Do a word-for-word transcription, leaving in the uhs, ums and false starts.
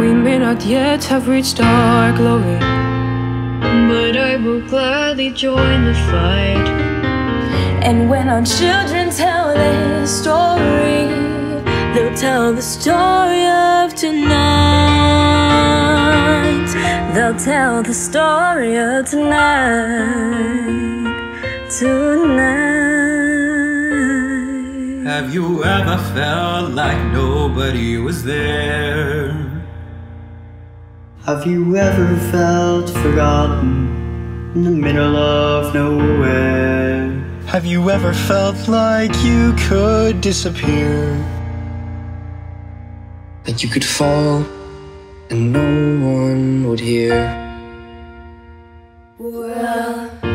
We may not yet have reached our glory, but I will gladly join the fight. And when our children tell their story, they'll tell the story of tonight. They'll tell the story of tonight. Tonight. Have you ever felt like nobody was there? Have you ever felt forgotten in the middle of nowhere? Have you ever felt like you could disappear? That you could fall and no one would hear? Well...